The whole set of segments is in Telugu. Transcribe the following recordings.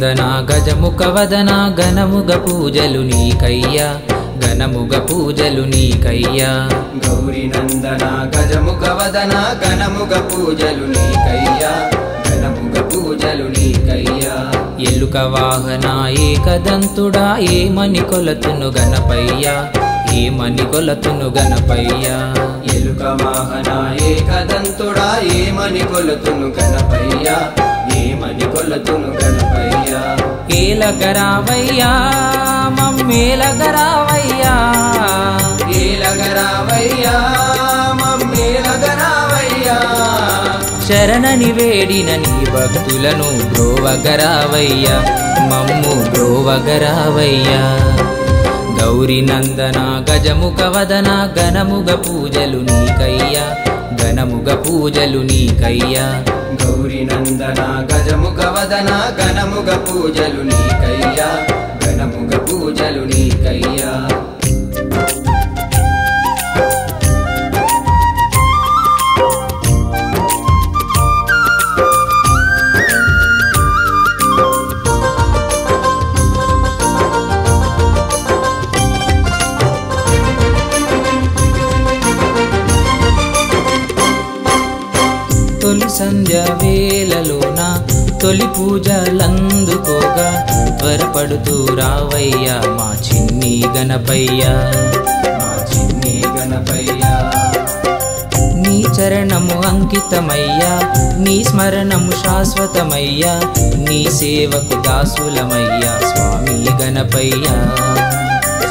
గౌరీనందన గజముఖ వదన గణముగ పూజలు నీకయ్యా గణముగ పూజలు నీకయ్యా గౌరీనందన గజముఖ వదన గణముగ పూజలు నీకయ్యా గణముగ పూజలు నీకయ్యా ఎల్లుక వాహన ఏకదంతుడా ఏమని కొలతును గణపయ్యా ఏమని కొలతును గణపయ్యా ఎల్లుక వాహన ఏకదంతుడా ఏమని కొలతును గణపయ్యా ఏలగరావయ్యా మమ్మేలగరావయ్యా ఏలగరావయ్యా మమ్మేలగరావయ్యా శరణని వేడిన నీ భక్తులను బ్రోవగరావయ్యా మమ్ము బ్రోవగరావయ్యా గౌరీనందన గజముఖ వదన గణముగ పూజలు నీకయ్యా గణముగ పూజలు నీకయ్యా గౌరీనందన గజముఖ వదన గణముగ పూజలు నీకయ్యా గణముగ పూజలు నీకయ్యా తొలి సంధ్య వేళలోన తొలి పూజలందుకోగా త్వరపడుతూ రావయ్యా మా చిన్ని గణపయ్యా మా చిన్ని గణపయ్యా నీ చరణము అంకితమయ్యా నీ స్మరణము శాశ్వతమయ్యా నీ సేవకు దాసులమయ్యా స్వామి గణపయ్యా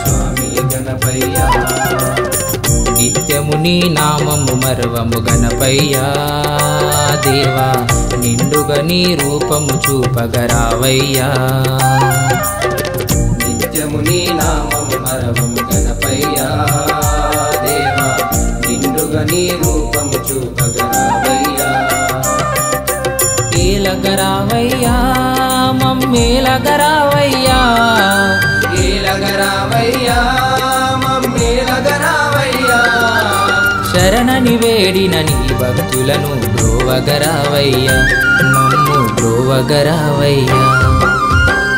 స్వామి గణపయ్యా నిత్యము నీ నామము మరవము గణపయ్యా దేవా నిండుగా నీ రూపము చూపగరావయ్యా నిత్యము నీ నామము మరవము గణపయ్యా దేవా నిండుగా నీ రూపము చూపగరావయ్యా ఏలగరావయ్యా మమ్మేలగరావయ్యా ఏలగరావయ్యా శరణని వేడిన నీ భక్తులను బ్రోవగరావయ్యా మమ్ము బ్రోవగరావయ్యా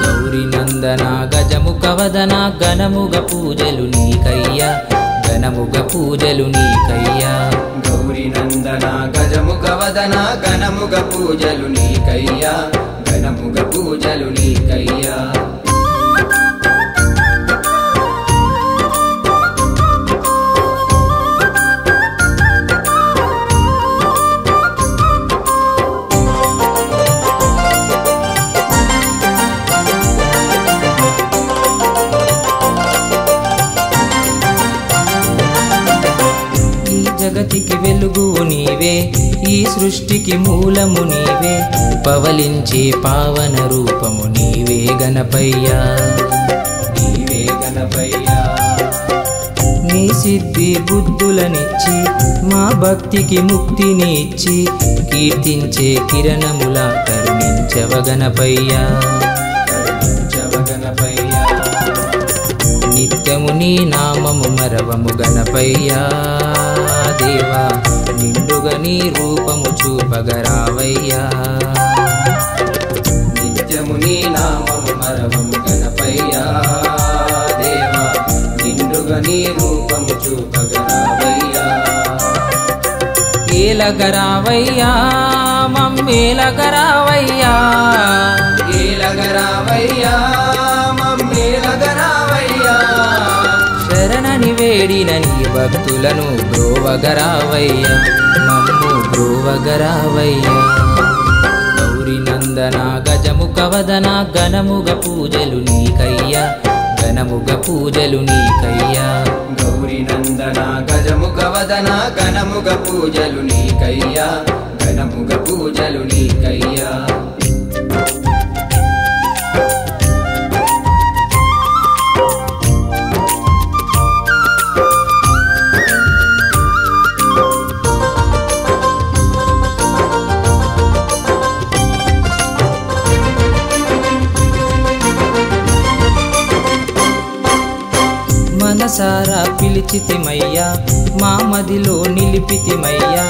గౌరీనందన గజముఖ వదన గణముగ పూజలు నీకయ్యా గణముగ పూజలు నీకయ్యా గౌరీనందన గజముఖ వదన గణముగ పూజలు నీకయ్యా గణముగ పూజలు నీకయ్యా జగతికి వెలుగు నీవే ఈ సృష్టికి మూలము నీవే పవలించే పావన రూపము నీవే గణపయ్యా నీవే గణపయ్యా నీ సిద్ధి బుద్ధులనిచ్చి మా భక్తికి ముక్తిని ఇచ్చి కీర్తించే కిరణములా కరుణించవ గణపయ్యా కరుణించవ గణపయ్యా నిత్యము నీ నామము మరవము గణపయ్యా దేవా నిండుగా నీ రూపము చూపగరావయ్యా నిత్యము నీ నామము మరవము గణపయ్యా దేవా నిండుగా నీ రూపము చూపగరావయ్యా ఏలగరావయ్యా మమ్మేలగరావయ్యా ఏలగరావయ్యా మమ్మేలగరావయ్యా శరణని వేడిన నీ భక్తులను బ్రోవగరావయ్యా మమ్ము బ్రోవగరావయ్యా గౌరీనందన గజముఖ వదన గణముగ పూజలు నీకయ్యా గణముగ పూజలు నీకయ్యా గౌరీనందన గజముఖ వదన గణముగ పూజలు నీకయ్యా గణముగ పూజలు నీకయ్యా మనసారా పిలిచితిమయ్యా మా మదిలో నిలిపితిమయ్యా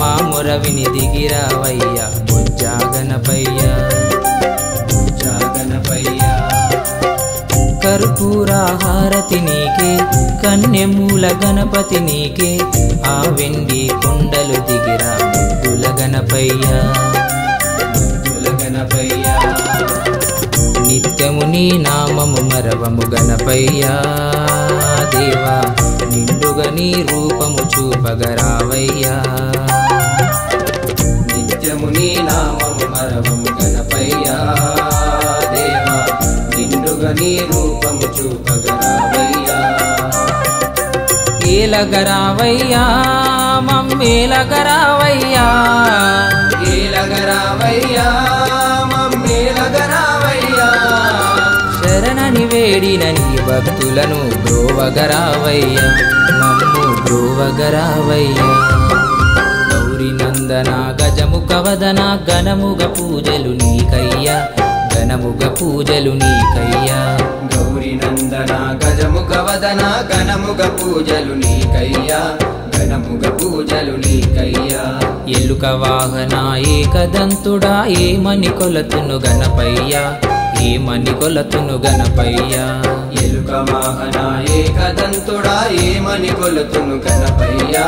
మా మొరవిని దిగిరావయ్యా బొజ్జా గణపయ్యా బొజ్జా గణపయ్యా గణపయ్యా కర్పూర హారతి నీకే కన్నెమూల గణపతి నీకే ఆ వెండి కొండలు దిగిరా ముద్దుల గణపయ్యా ముద్దుల గణపయ్యా నిత్యము నీ నామము మరవము గణపయ్యా దేవా నిండుగా నీ రూపము చూపగరావయ్యా నిత్యము నీ నామము మరవము గణపయ్యా దేవా నిండుగా నీ రూపము చూపగరావయ్యా ఏలగరావయ్యా మమ్మేలగరావయ్యా ఏలగరావయ్యా శరణని వేడిన నీ భక్తులను బ్రోవగరావయ్యా మమ్ము బ్రోవగరావయ్యా గౌరినందన గజముఖ వదన ఘనముగ పూజలు నీకయ్యా ఘనముగ పూజలు నీకయ్యా గౌరినందన గజముఖ వదన ఘనముగ పూజలు నీకయ్యా ఘనముగ పూజలు నీకయ్యా ఎల్లుక వాహన ఏకదంతుడా ఏమని కొలతును గణపయ్యా ఏమని కొలతును గణపయ్యా ఎలుక వాహన ఏకదంతుడా ఏమని కొలతును గణపయ్యా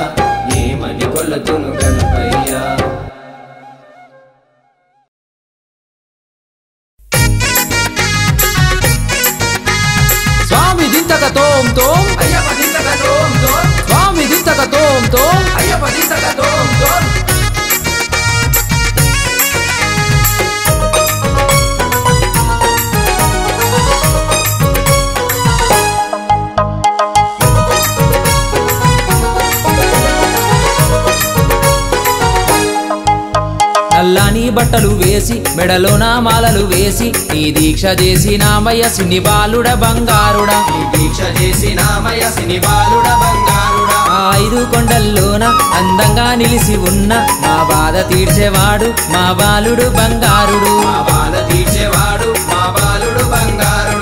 ఏమని కొలతును గణపయ్యా స్వామి దింతక తోం తోం అయ్యప్ప దింతక తోం తోం స్వామి దింతక తోం తోం అయ్యప్ప దింతక తోం తోం నల్లని బట్టలు వేసి మెడలో నా మాలలు వేసి ఈ దీక్ష చేసి నామయ సిని బాలుడ బంగారుడా ఈ దీక్ష చేసి నామయ సిని బాలుడ బంగారుడా ఐదు కొండల్లోన అందంగా నిలిసి ఉన్న మా బాధ తీర్చేవాడు మా బాలుడు బంగారుడు మా బాధ తీర్చేవాడు మా బాలుడు బంగారుడు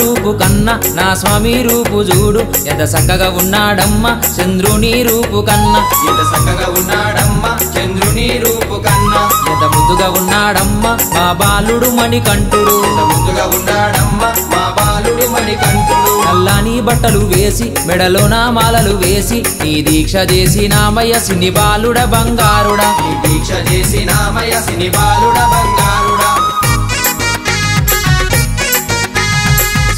రూపు కన్నా నా స్వామి రూపు చూడు ఎంత చక్కగా ఉన్నాడమ్మ చంద్రుని రూపు కన్నా ఎంత చక్కగా ఉన్నాడమ్మ చంద్రుని రూపు కన్నా ఎంత ముద్దుగా ఉన్నాడమ్మ మా బాలుడు మణికంఠుడు ఎంత ముద్దుగా ఉన్నాడమ్మ మా బాలుడు మణికంఠుడు నల్లని బట్టలు వేసి మెడలో నా మాలలు వేసి నీ దీక్ష చేసి నామయ సిని బాలుడ బంగారుడా నీ దీక్ష చేసి నామయ సిని బాలుడ బంగారుడా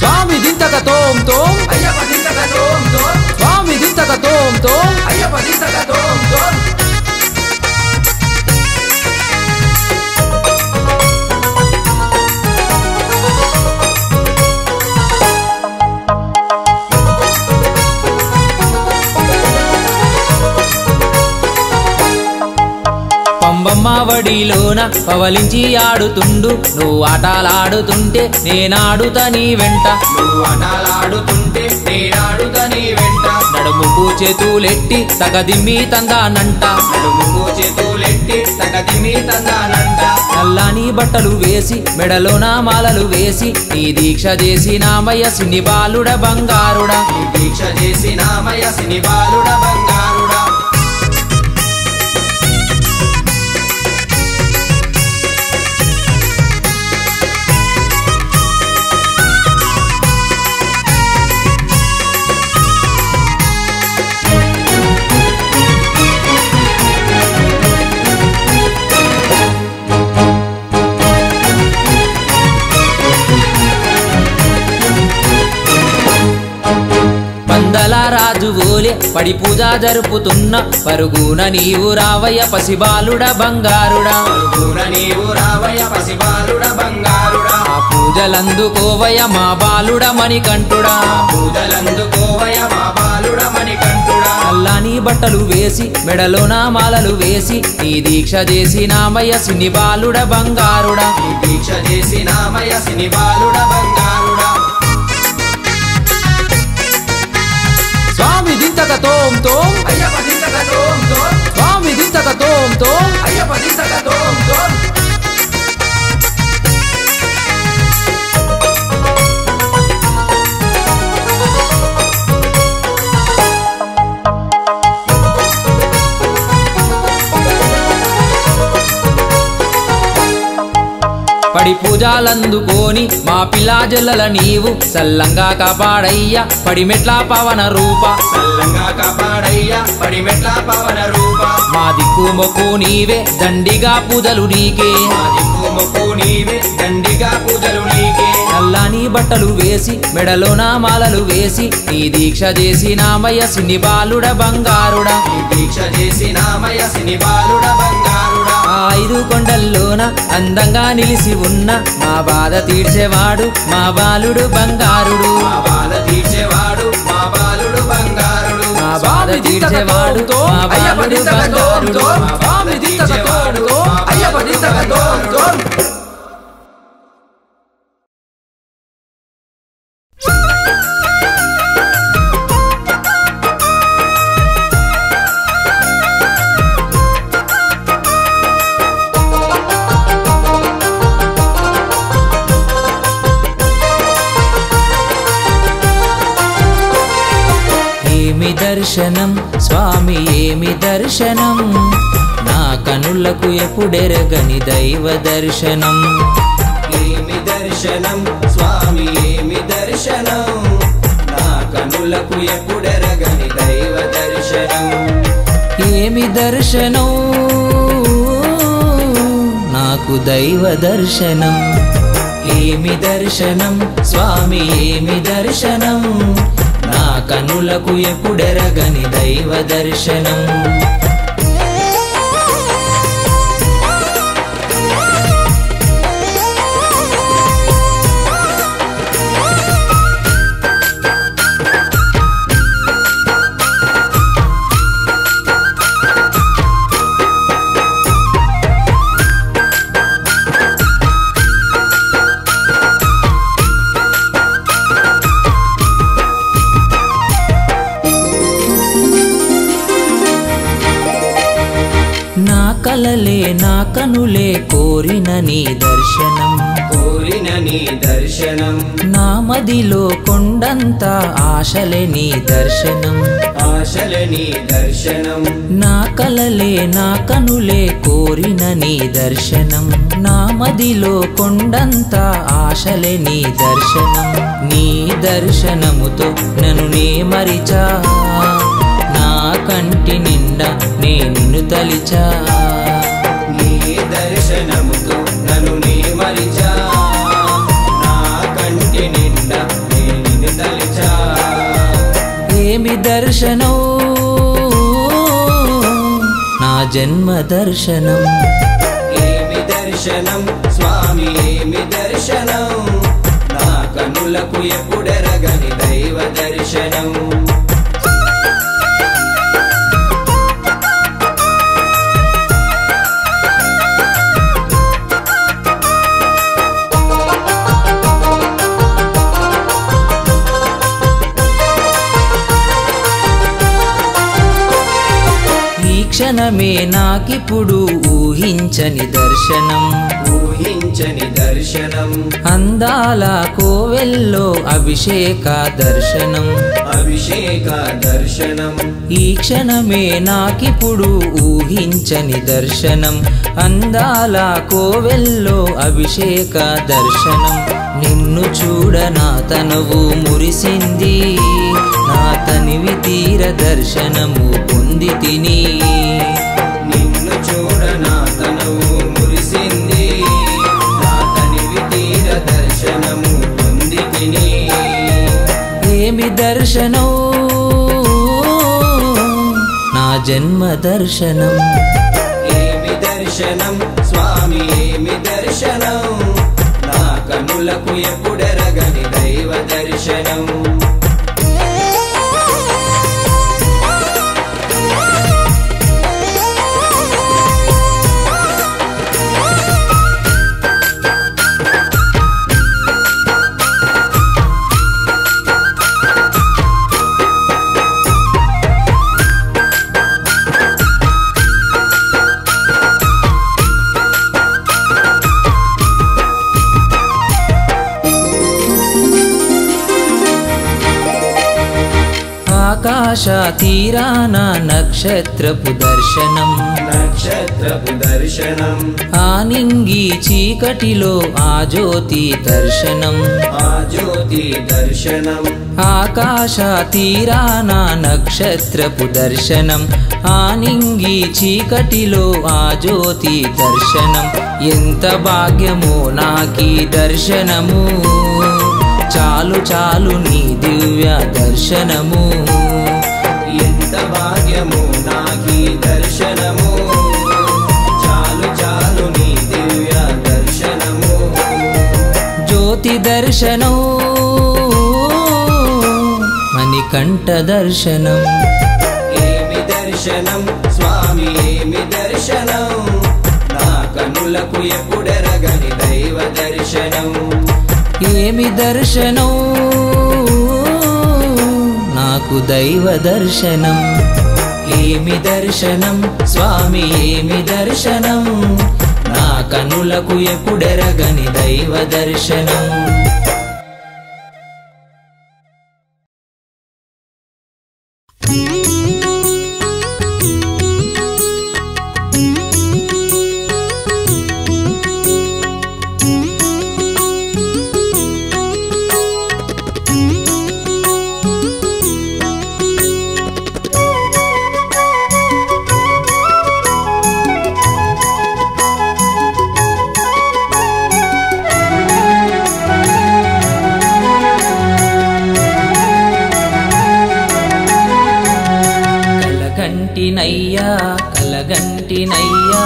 స్వామి దింతక తోం తోం అయ్యప్ప దింతక తోం తోం స్వామి దింతక తోం తోం అయ్యప్ప దింతక తోం తోం పంబమ్మ వడిలోన పవలించి ఆడుతుండు నువ్వు ఆటలాడుతుంటే నేనాడుతా నీ వెంట నువ్వు ఆటలాడుతుంటే నేనాడుతా నీ వెంట నడుము చేతులెట్టి తగదిమ్మి తందానంట నడుము చేతులెట్టి తగదిమ్మి తందానంట నల్లని బట్టలు వేసి మెడలో నా మాలలు వేసి నీ దీక్ష చేసి నామయ సిని బాలుడ బంగారుడా నీ దీక్ష చేసి నామయ సిని బాలుడ బంగారుడా రాజు ఓలే పడి పూజ జరుపుతున్న పరుగున నీవు రావయ్య పసిబాలుడ బంగారుడా పరుగున నీవు రావయ్య పసిబాలుడ బంగారుడా పూజలందుకోవయ్య మా బాలుడ మణికంఠుడా పూజలందుకోవయ్య మా బాలుడ మణికంఠుడా నల్లని బట్టలు వేసి మెడలో నా మాలలు వేసి నీ దీక్ష చేసి నామయ సిని బాలుడ బంగారుడా నీ దీక్ష చేసి నామయ సిని బాలుడ బంగారుడా దింతక తోం తోం అయ్యప్ప దింతక తోం తోం స్వామి దింతక తోం తోం అయ్యప్ప దింతక తోం తోం पड़ी पूजालंदुकोनी मा पिलाजल्लल नीवु सल्लंगा कापाडय्या पड़ी मेट्ला पावन रूपा सल्लंगा कापाडय्या पड़ी मेट्ला पावन रूपा मा दिक्कु मोक्कु नीवे दंडिगा पूजलु नीके मा दिक्कु मोक्कु नीवे दंडिगा पूजलु नीके నల్లని బట్టలు వేసి మెడలో నామాలలు వేసి నీ దీక్ష చేసి నామయ సిని బాలుడ బంగారుడా నీ దీక్ష చేసి నామయ సిని బాలుడ బంగారుడా ఐదు కొండల్లోన అందంగా నిలిసి ఉన్న మా బాధ తీర్చేవాడు మా బాలుడు బంగారుడు మా బాధ తీర్చేవాడు మా బాలుడు బంగారుడు మా బాధ తీర్చేవాడు మా బాలుడు బంగారుడు మా బాధ తీర్చేవాడు అయ్యప్ప దింతక దర్శనం స్వామి ఏమి దర్శనం నా కనులకు ఎప్పుడెరగని దైవ దర్శనం ఏమి దర్శనం స్వామి ఏమి దర్శనం నా కనులకు ఎప్పుడెరగని దైవ దర్శనం ఏమి దర్శనం నాకు దైవ దర్శనం ఏమి దర్శనం స్వామి ఏమి దర్శనం నా కనులకు ఎప్పుడెరగని దైవ దర్శనం నా కనులే కోరిన నీ దర్శనం కోరిన నీ దర్శనం నా మదిలో కొండంత ఆశలే నీ దర్శనం ఆశలే నీ దర్శనం నా కలలే నా కనులే కోరిన నీ దర్శనం నా మదిలో కొండంత ఆశలే నీ దర్శనం నీ దర్శనముతో నన్ను నే మరిచా నా కంటి నిండా నే నిన్ను తలిచా దర్శనముతో నన్ను నీ మరిచా నా కంటి నిండా నీ నిన్ను తలిచా ఏమి దర్శనం నా జన్మ దర్శనం ఏమి దర్శనం స్వామి ఏమి దర్శనం నా కన్నులకు ఎప్పుడెరగని దైవ దర్శనం క్షణమే నాకిప్పుడు ఊహించని దర్శనం ఊహించని దర్శనం అందాల కోవెల్లో అభిషేక దర్శనం అభిషేక దర్శనం ఈ క్షణమే నాకిప్పుడు ఊహించని దర్శనం అందాల కోవెల్లో అభిషేక దర్శనం నిన్ను చూడ నా తనువు మురిసింది నా తనివి తీర దర్శనము పొంది తిని నిన్ను చూడ నా తనువు మురిసింది నా తనివి తీర దర్శనము పొంది తిని ఏమి దర్శనం నా జన్మ దర్శనం ఏమి దర్శనం స్వామి ఏమి దర్శనం నా కన్నులకు ఎప్పుడెరగని దైవ దర్శనం ఆకాశ తీరాన నక్షత్రపు దర్శనం నక్షత్రపు దర్శనం ఆనింగి చీకటిలో ఆ జ్యోతి దర్శనం ఆ జ్యోతి దర్శనం ఆకాశ తీరాన నక్షత్రపు దర్శనం ఆనింగి చీకటిలో ఆ జ్యోతి దర్శనం ఎంత భాగ్యమో నాకీ దర్శనము चालू चालू नी दिव्य दर्शनमु ఎంత భాగ్యము నాకి దర్శనము చాలు చాలు నీ దివ్య దర్శనము జ్యోతి దర్శనం మణికంఠ దర్శనం ఏమి దర్శనం స్వామి ఏమి దర్శనం నా కన్నులకు ఎప్పుడెరగని దైవ దర్శనం ఏమి దర్శనం నాకు దైవ దర్శనం ఏమి దర్శనం స్వామి ఏమి దర్శనం నా కన్నులకు ఎప్పుడెరగని దైవ దర్శనం కలగంటినయ్యా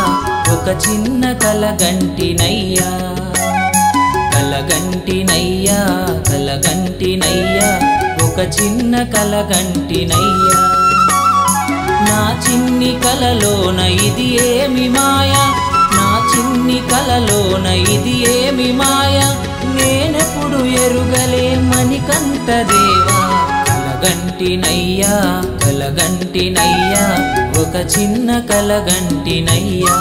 నా చిన్ని కలలోన ఇది ఏమి మాయా నా చిన్ని కలలోన ఇది ఏమి మాయా నేనెప్పుడు ఎరుగలే మణికంఠ దేవా కలగంటినయ్యా కలగంటినయ్యా ఒక చిన్న కలగంటినయ్యా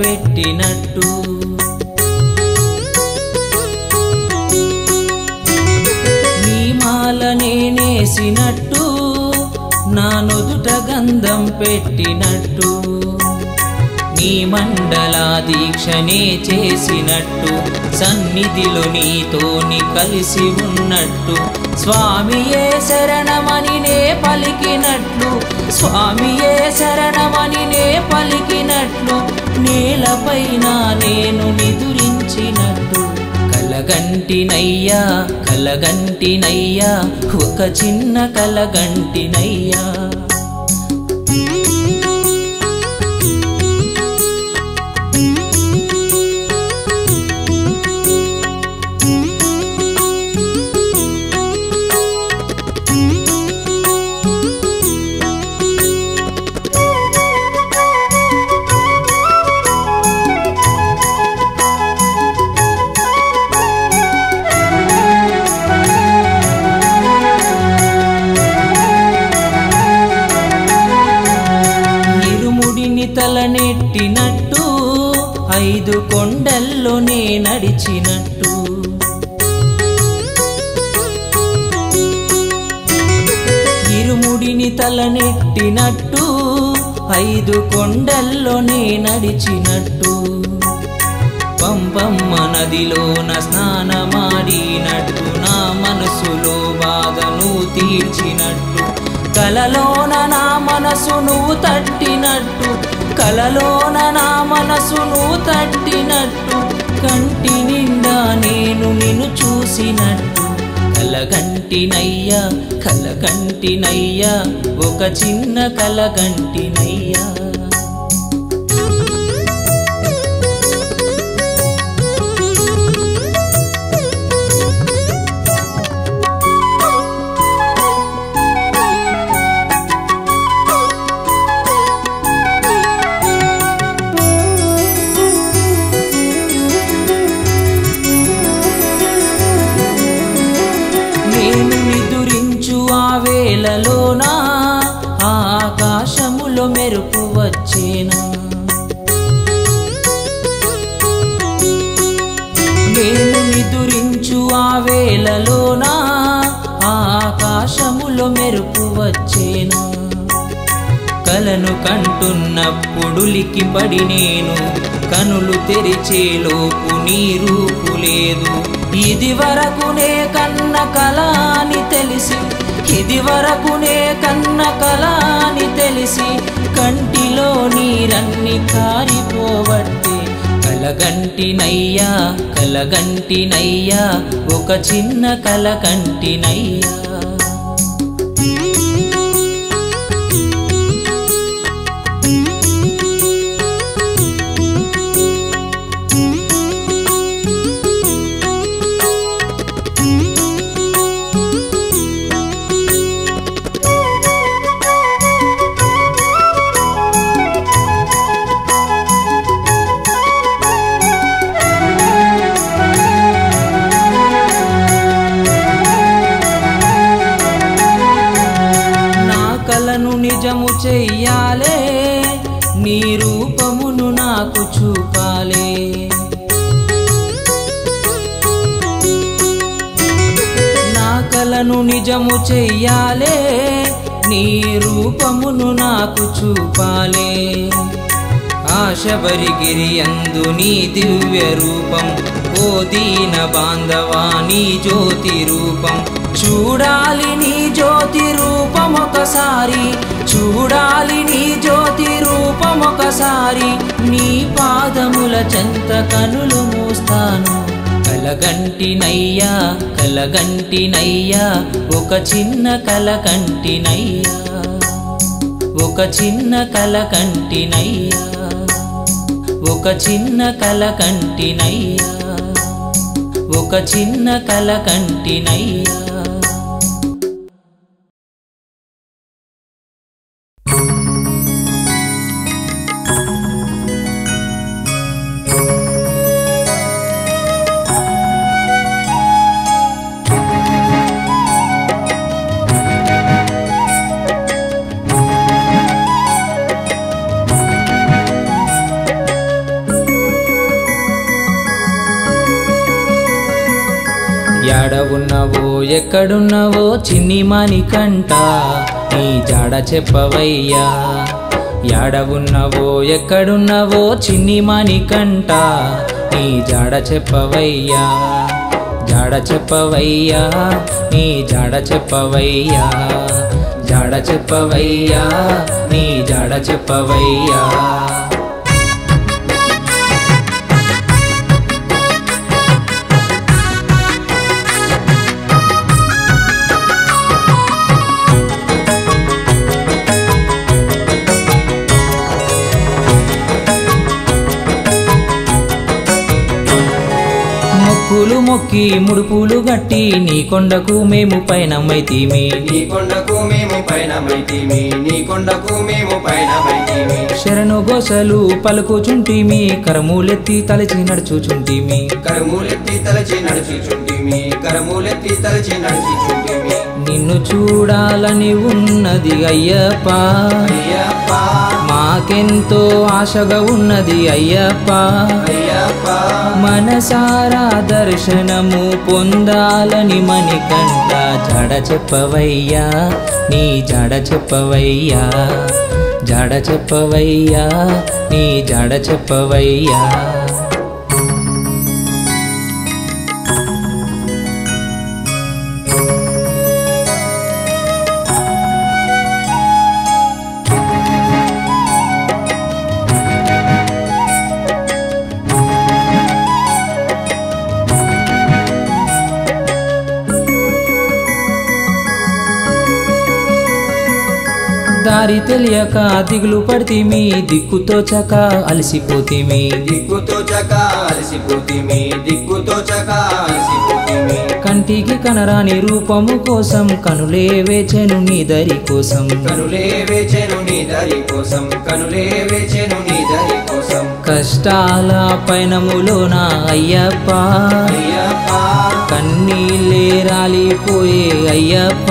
పెట్టినట్టు నీ మాలనే నేసినట్టు నా నుదుట గంధం పెట్టినట్టు నీ మండలా దీక్షనే చేసినట్టు సన్నిధిలో నీతోని కలిసి ఉన్నట్టు స్వామియే శరణమని నే పలికినట్లు స్వామియే శరణమని నే పలికినట్లు నేలపైన నేను నిదురించినట్టు కలగంటినయ్యా కలగంటినయ్యా ఒక చిన్న కలగంటినయ్యా నెట్టినట్టు ఐదు కొండల్లో నే నడిచినట్టు ఇరుముడిని తలనెట్టినట్టు ఐదు కొండల్లో నే నడిచినట్టు పంపమ్మ నదిలోన స్నానమాడినట్టు నా మనసులో బాధను తీర్చినట్టు కలలోన నా మనసును తట్టినట్టు కలలోన నా మనసును తట్టినట్టు కంటి నిండా నేను నిన్ను చూసినట్టు కలగంటినయ్యా కలగంటినయ్యా ఒక చిన్న కలగంటినయ్యా నేలలోన ఆకాశములో మెరుపు వచ్చేను. నేను నిదురించు ఆ వేళలోన ఆకాశములో మెరుపు వచ్చేను. కలను కంటున్నప్పుడు లిక్కిపడి నేను కనులు తెరిచేలోపు నీ రూపు లేదు. ఇదివరకునే కన్న కళని తెలిసి కంటిలో నీరన్ని కారిపోవట్టే కలగంటినయ్యా ఒక చిన్న కలగంటినయ్యా. నిజము చెయ్యాలే, నీ రూపమును నాకు చూపాలే. నా కలను నిజము చెయ్యాలే, నీ రూపమును నాకు చూపాలే. ఆశబరిగిరి అందు నీ దివ్య రూపం, ఓ దీన బాంధవా నీ జ్యోతి రూపం. చూడాలి నీ జ్యోతి రూపం ఒకసారి. నీ పాదముల చెంత కనులు మూస్తాను. కలగంటినయ్యా ఒక చిన్న కలగంటినయ్యా ఒక చిన్న కలగంటినయ్యా. ఎడవున్నావో ఎక్కడున్నావో చిన్ని మానికంట నీ జాడ చెప్పవయ్యా. ఎడవున్నావో ఎక్కడున్నావో చిన్ని మానికంట నీ జాడ చెప్పవయ్యా. నీ జాడ చెప్పవయ్యా. నీ జాడ చెప్పవయ్యా. ముక్కులు మొక్కి ముడుపులు గట్టి నీ కొండకు మేము పైనమైతిమి. శరణు గోసలు పలుకుచుంటిమి, కరములెత్తి తలచి నడుచుచుంటిమి. నిన్ను చూడాలని ఉన్నది అయ్యప్ప, మాకెంతో ఆశగా ఉన్నది అయ్యప్ప. మనసారా దర్శనము పొందాలని మణికంట జాడ చెప్పవయ్యా. నీ జాడ చెప్పవయ్యా. నీ జాడ చెప్పవయ్యా. దారి తెలియక దిగులు పడితిమి, దిక్కుతోచక అలసిపోతిమి. కంటికి కనరాని రూపము కోసం కనులే వేచెను నీ దరి కోసం. కష్టాల పయనములోన అయ్యప్ప కన్నీలే రాలిపోయే అయ్యప్ప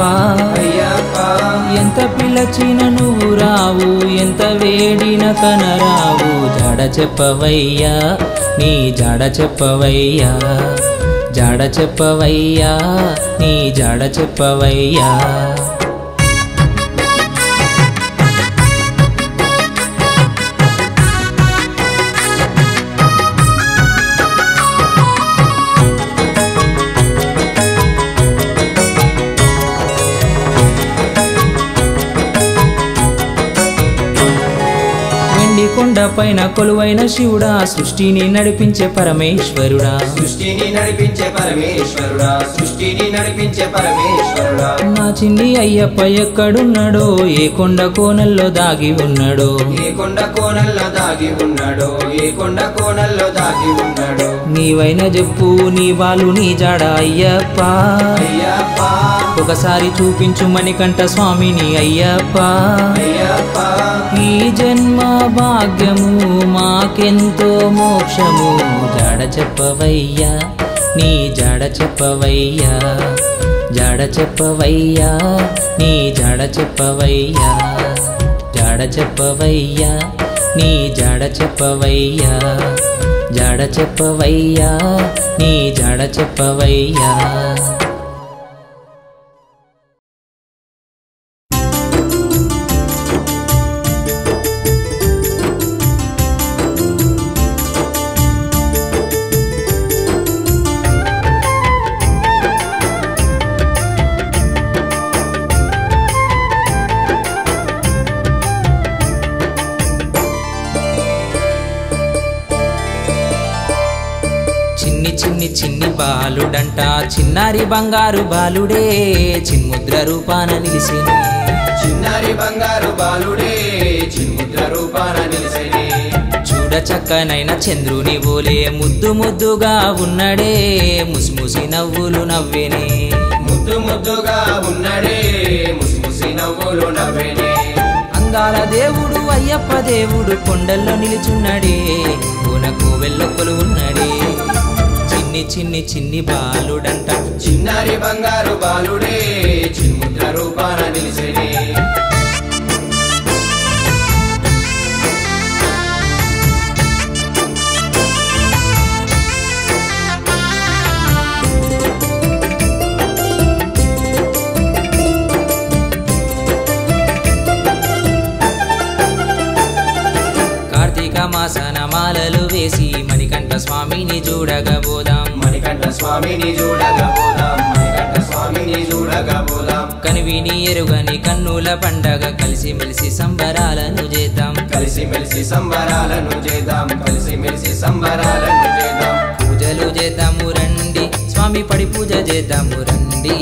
ఎంత పిలచిన నువ్వు రావు ఎంత వేడిన కనరావు జాడ చెప్పవయ్యా నీ జాడ చెప్పవయ్యా జాడ చెప్పవయ్యా నీ జాడ చెప్పవయ్యా पैना कोलुवैना शिवुडा सृष्टिनी नडिपिंचे परमेश्वरुडा ना चिन्नी अय्यप्पा एक्कडुन्नाडो ए कोंड कोनल्लो दागी उन्नाडो नीवैना जेप्पु नी वालु नी जाड अय्यप्पा ఒకసారి చూపించు మణికంఠ స్వామిని అయ్యప్ప ఈ జన్మ భాగ్యము మాకెంతో మోక్షము జాడ చెప్పవయ్యా నీ జాడ చెప్పవయ్యా జాడ చెప్పవయ్యా నీ జాడ చెప్పవయ్యా జాడ చెప్పవయ్యా నీ జాడ చెప్పవయ్యా జాడ చెప్పవయ్యా నీ జాడ చెప్పవయ్యా బాలుడంటా చిన్నారి బంగారు బాలుడే చిన్ముద్ర రూపాన నిలిసెను చిన్నారి బంగారు బాలుడే చిన్ముద్ర రూపాన నిలిసెను చూడ చక్కనైన చంద్రుని ఓలే ముద్దు ముద్దుగా ఉన్నడే ముసిముసి నవ్వులు నవ్వెనే ముద్దు ముద్దుగా ఉన్నడే ముసిముసి నవ్వులు నవ్వెనే అందాల దేవుడు అయ్యప్ప దేవుడు కొండల్లో నిలుచున్నాడే కోనకు వెల్లొక్కలు ఉన్నాడే చిన్ని చిన్ని బాలుడంట చిన్నారి బంగారు బాలుడే చిన్ముద్ర రూపాన నిలిసెనే కార్తీక మాసన మాలలు వేసి మణికంఠ స్వామిని చూడగబోదాం కనివిని ఎరుగని కన్నుల పండగ కలిసిమెలిసి సంబరాలను చేద్దాం కలిసిమెలిసి సంబరాలను చేద్దాం కలిసిమెలిసి సంబరాలను చేద్దాం పూజలు చేద్దాము రండి స్వామి పడి పూజ చేద్దాము రండి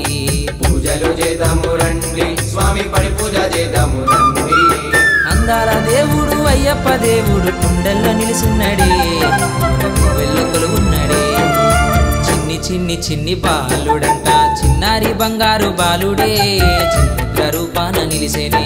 పూజలు చేద్దాము రండి స్వామి పడి పూజ చేద్దాము రండి అందాల దేవుడు అయ్యప్ప దేవుడు కుండల్లో నిలుసున్నాడే వెళ్ళొక్కలు ఉన్నాడే చిన్ని చిన్ని బాలుడంట చిన్నారి బంగారు బాలుడే చిన్ముద్ర రూపాన నిలిసెనే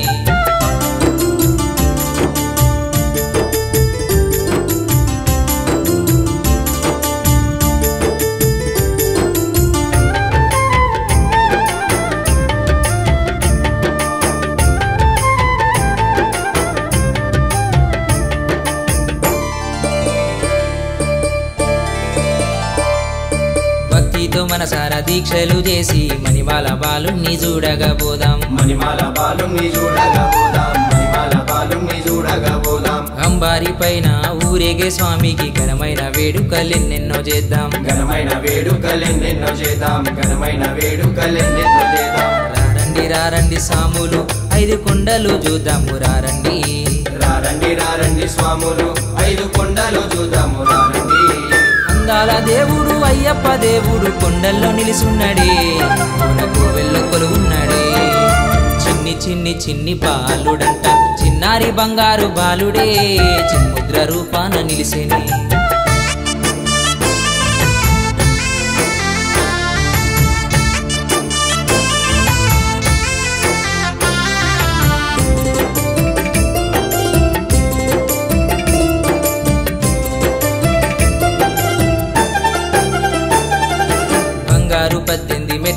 మనసారా దీక్షలు చేసి మణిమాల బాలుణ్ణి చూడగబోదాం మణిమాల బాలుణ్ణి చూడగబోదాం మణిమాల బాలుణ్ణి చూడగబోదాం అంబారి పైన ఊరేగే స్వామికి ఘనమైన వేడుకలెన్నెన్నో చేద్దాం ఘనమైన వేడుకలెన్నెన్నో చేద్దాం ఘనమైన వేడుకలెన్నెన్నో చేద్దాం రారండి రారండి సాములు ఐదు కొండలు చూద్దాము రారండి రారండి రారండి స్వాములు ఐదు కొండలు చూద్దాము రారండి అందాల దేవుడు అయ్యప్ప దేవుడు కొండల్లో నిలుసున్నాడే మనకు వెళ్ళొక్కలు ఉన్నాడే చిన్ని చిన్ని చిన్ని బాలుడంట చిన్నారి బంగారు బాలుడే చిన్ముద్ర రూపాన నిలిసెనే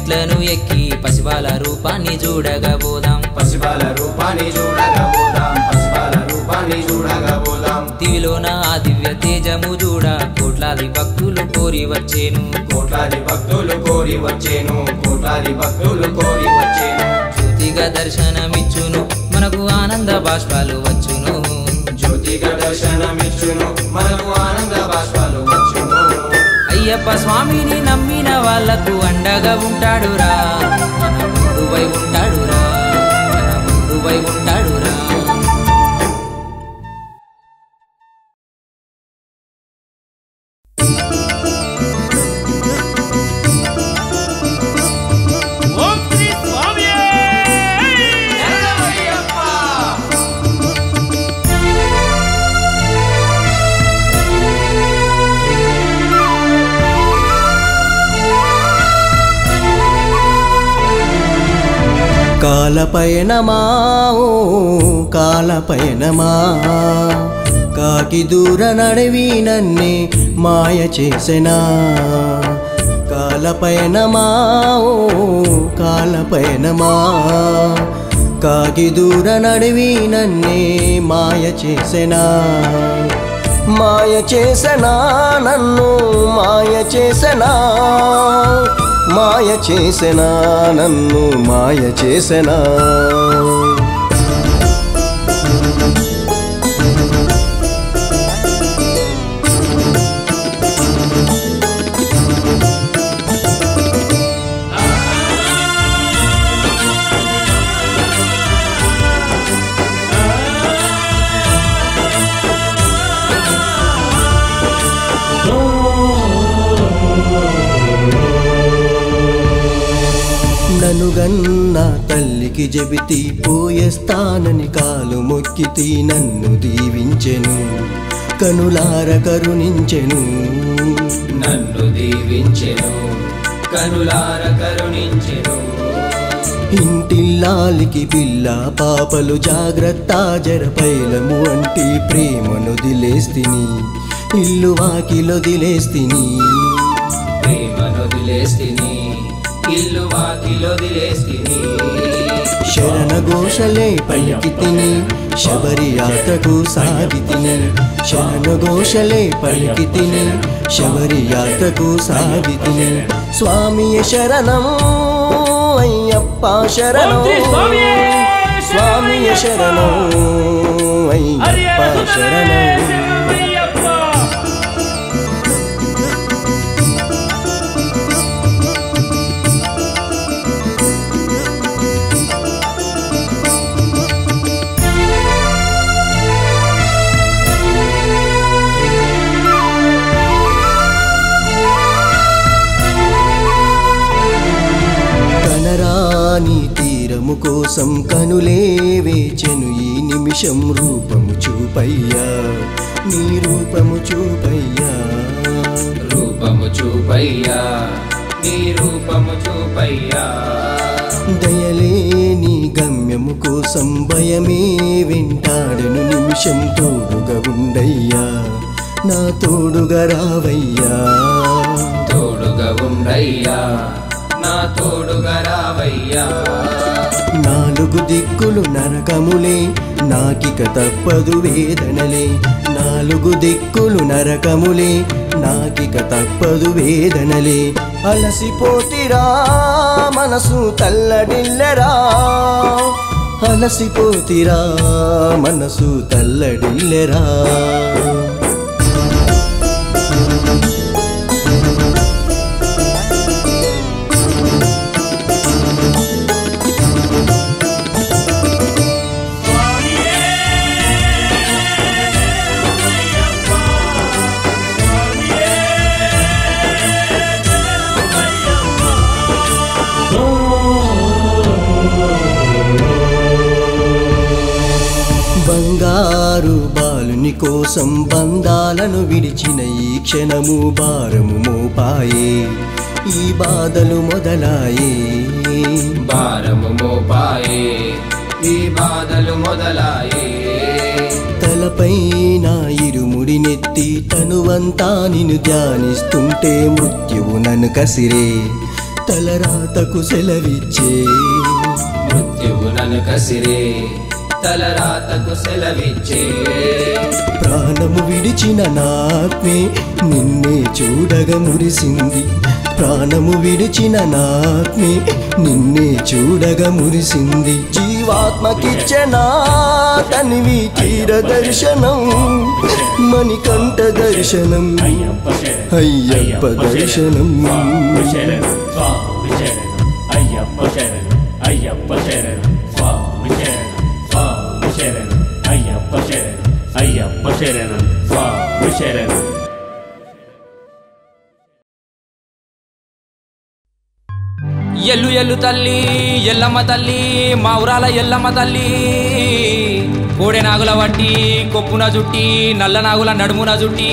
చెట్లను ఎక్కి పసివాల రూపాన్ని చూడగబోదాం, పసివాల రూపాన్ని చూడగబోదాం, పసివాల రూపాన్ని చూడగబోదాం. దివిలోన ఆ దివ్య తేజము చూడ కోట్లాది భక్తులు కోరి వచ్చేను, కోట్లాది భక్తులు కోరి వచ్చేను, కోట్లాది భక్తులు కోరి వచ్చేను. జ్యోతిగా దర్శనమిచ్చును మనకు ఆనంద బాష్పాలు వచ్చును, జ్యోతిగా దర్శనమిచ్చును మనకు ఆనంద బాష్పాలు వచ్చును. అయ్యప్ప స్వామిని నమ్మిన వాళ్ళకు అండగా ఉంటాడురా, మన ముందుపై ఉంటాడురా, మన ముందుపై ఉంటాడురా. కాలపయనమా ఓ కాలపయనమా, కాకి దూర నడివి నన్నే మాయ చేసెనా. కాలపయనమా ఓ కాలపయనమా, కాకి దూర నడివి నన్నే మాయ చేసెనా. మాయ చేసెనా నన్ను మాయ చేసెనా, మాయ చేసెనా నన్ను మాయ చేసెనా. నన్నుగన్న తల్లికి జబితి పోయేస్తానని కాలు మొక్కితి నన్ను దీవించెను, కనులార కరుణించెను, నన్ను దీవించెను, కనులార కరుణించెను. ఇంటిల్లాలికి పిల్ల పాపలు జాగ్రత్త జరపైలము అంటే ప్రేమను దిలేస్తిని, ఇల్లు వాకిలో దిలేస్తిని, ప్రేమను దిలేస్తిని, ఇల్లు వాకిలో దిలేస్తిని. శరణ ఘోషలే పలికితిని శబరి యాత్రకు సాగితిని, శరణ ఘోషలే పలికితిని శబరి యాత్రకు సాగితిని. స్వామియే శరణం అయ్యప్ప శరణం, స్వామియే శరణం అయ్యప్ప శరణం. నీ తీరము కోసం కనులే వేచెను ఈ నిమిషం రూపము చూపయ్యా, నీ రూపము చూపయ్యా, రూపము చూపయ్యా, నీ రూపము చూపయ్యా. దయలే నీ గమ్యము కోసం భయమే వెంటాడను నిమిషం, తోడుగా ఉండయ్యా, నా తోడుగా రావయ్యా, తోడుగా ఉండయ్యా, నా తోడుగా రావయ్యా. నాలుగు దిక్కులు నరకములే నాకిక తప్పదు వేదనలే, నాలుగు దిక్కులు నరకములే నాకిక తప్పదు వేదనలే. అలసిపోతిరా మనసు తల్లడిల్లరా, అలసిపోతిరా మనసు తల్లడిల్లరా. బంగారు బాలుని కోసం బంధాలను విడిచిన ఈ క్షణము భారము మోపాయే ఈ బాధలు మొదలాయే, భారము మోపాయే ఈ బాధలు మొదలాయే. తలపైన ఇరుముడినెత్తి తనువంతా నిన్ను ధ్యానిస్తుంటే మృత్యువు నన్ను కసిరే, తలరాతకు సెలవిచ్చే మృత్యువునను కసిరే తలరాతకు సెలవిచ్చే ప్రాణము విడిచిన నాత్మే నిన్నే చూడగా మురిసింది ప్రాణము విడిచిన నాత్మే నిన్నే చూడగా మురిసింది జీవాత్మకిచ్చనా తనివి తీర దర్శనం మణికంఠ దర్శనం అయ్యప్ప దర్శనం అయ్యప్ప శరణం అయ్యప్ప శరణం అయ్యప్ప శరణం స్వామి శరణం ఎల్లు ఎల్లు తల్లి ఎల్లమ్మ తల్లి మా ఊరాల ఎల్లమ్మ తల్లి కోడె నాగుల వట్టి కొప్పున జుట్టి నల్ల నాగుల నడుమున జుట్టి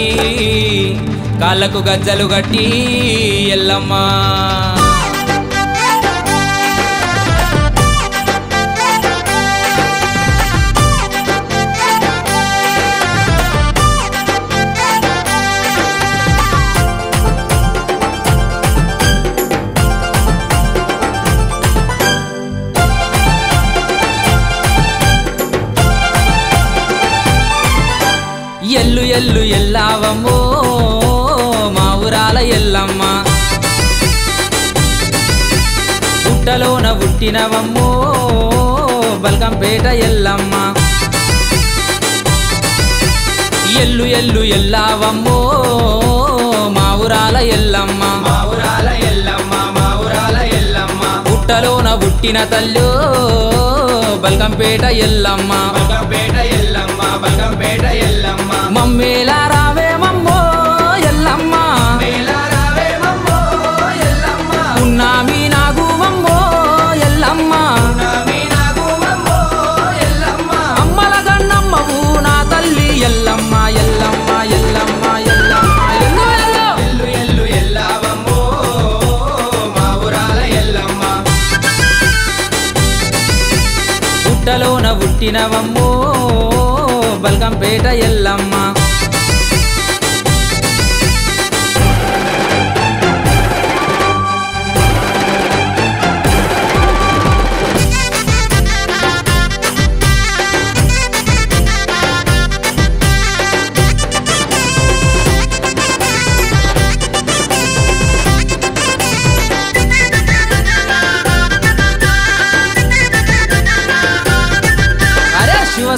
కాళ్ళకు గజ్జలు గట్టి ఎల్లమ్మ ఎల్లు ఎల్లావమ్మో మా ఊరాల ఎల్లమ్మ పుట్టలోన పుట్టినవమ్మో బల్కంపేట ఎల్లమ్మ ఎల్లు ఎల్లు ఎల్లావమ్మో మా ఊరాల ఎల్లమ్మ మా ఊరాల ఎల్లమ్మ మా ఊరాల ఎల్లమ్మ పుట్టలోన పుట్టిన తల్లో బల్కంపేట ఎల్లమ్మ బల్కంపేట ఎల్లమ్మ బల్కంపేట ఎల్లమ్మ మమ్మేలా రావే మమ్మో ఎల్లమ్మ ఉన్నామి నాగు మమ్మో ఎల్లమ్మ అమ్మల గన్నమ్మవు నా తల్లి ఎల్లమ్మ ఎల్లమ్మ ఎల్లమ్మ ఎల్లమ్మ ఎల్లు ఎల్లు ఎల్లవమ్మో మా ఊరాల ఎల్లమ్మ పుట్టలోన పుట్టినవమ్మో బల్కంపేట ఎల్లమ్మ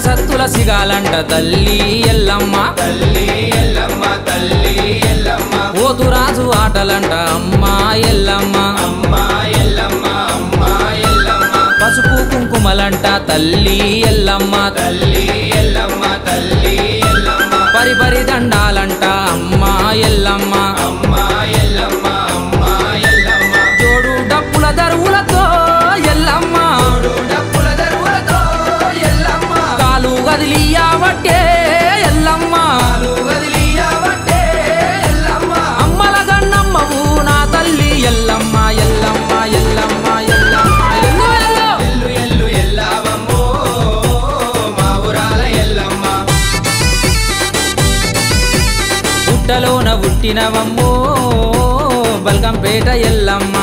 సత్తుల సిగాలంట తల్లి ఎల్లమ్మ తల్లి ఎల్లమ్మ తల్లి ఎల్లమ్మ ఓతురాజు ఆటలంట అమ్మా ఎల్లమ్మ అమ్మా ఎల్లమ్మ అమ్మా ఎల్లమ్మ పసుపు కుంకుమలంట తల్లి ఎల్లమ్మ తల్లి ఎల్లమ్మ తల్లి ఎల్లమ్మ పరిపరి దండాలంట అమ్మా ఎల్లమ్మ అమ్మా ఎల్లమ్మ అమ్మా ఎల్లమ్మ జోడు డప్పుల దరువులతో ఎల్లమ్మ వదిలియావట్టే ఎల్లమ్మ అమ్మల గన్నమ్మవు నా తల్లి ఎల్లమ్మ ఎల్లమ్మ ఎల్లమ్మ ఎల్లమ్మ ఎల్లు ఎల్లవమ్మో మా ఊరాల ఎల్లమ్మ పుట్టలోన పుట్టినవమ్మో బల్కంపేట ఎల్లమ్మ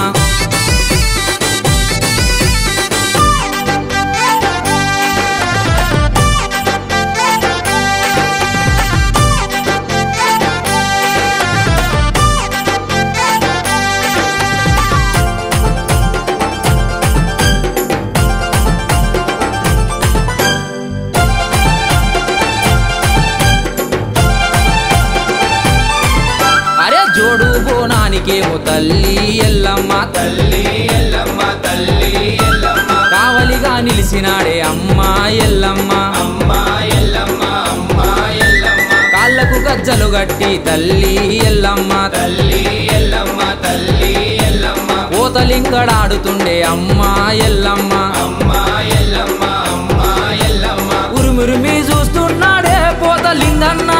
కేమో తల్లి ఎల్లమ్మ తల్లి ఎల్లమ్మ తల్లి ఎల్లమ్మ కావలిగా నిలిసినాడే అమ్మా ఎల్లమ్మ అమ్మా ఎల్లమ్మ అమ్మా ఎల్లమ్మ కాళ్ళకు గజ్జలు గట్టి తల్లి ఎల్లమ్మ తల్లి ఎల్లమ్మ తల్లి ఎల్లమ్మ ఓతలింగడాడుతుండే అమ్మా ఎల్లమ్మ అమ్మా ఎల్లమ్మ అమ్మా ఎల్లమ్మ ఉరుమురుమి చూస్తున్నాడే పోతలింగన్న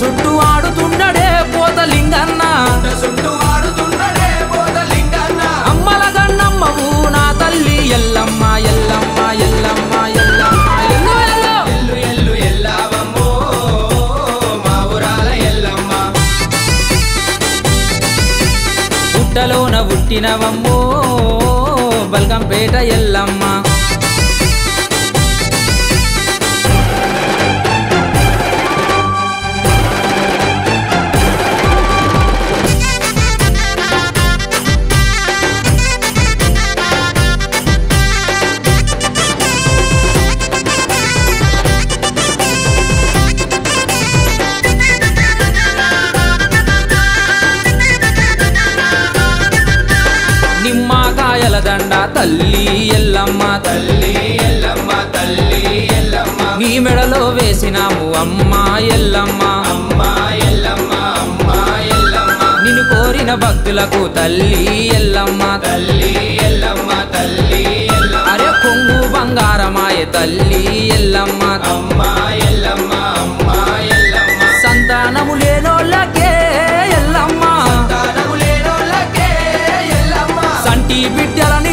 చుట్టూ ఆడుతుండడే పోతలింగన్న అమ్మల గన్నమ్మవు నా తల్లి ఎల్లమ్మ ఎల్లమ్మ ఎల్లమ్మ ఎల్లమ్మ ఎల్లు ఎల్లవమ్మో మా ఊరాల ఎల్లమ్మ పుట్టినవమ్మో బల్గంపేట ఎల్లమ్మ. తల్లి ఎల్లమ్మ తల్లి ఎల్లమ్మ తల్లి ఎల్లమ్మ మీ మెడలో వేసినాము అమ్మ ఎల్లమ్మ అమ్మ ఎల్లమ్మ అమ్మ ఎల్లమ్మ నిన్ను కోరిన భక్తులకు తల్లి ఎల్లమ్మ తల్లి ఎల్లమ్మ తల్లి ఎల్లమ్మ అరే కొంగు బంగారమాయే తల్లి ఎల్లమ్మ అమ్మ ఎల్లమ్మ అమ్మ ఎల్లమ్మ సంతానము లేనోళ్ళకే ఎల్లమ్మ సంతానము లేనోళ్ళకే ఎల్లమ్మ సంటి బిడ్డలని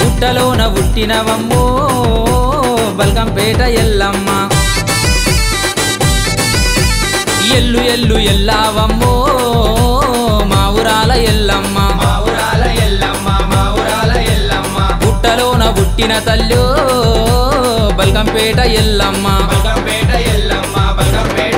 పుట్టలోన పుట్టినవమ్మో బల్గంపేట ఎల్లమ్మ. ఎల్లు ఎల్లు ఎల్లవమ్మో మా ఊరాల ఎల్లమ్మ మా ఊరాల ఎల్లమ్మ మా ఊరాల ఎల్లమ్మ పుట్టలోన పుట్టిన తల్లో బల్గంపేట ఎల్లమ్మ బల్గంపేట ఎల్లమ్మ బల్గంపేట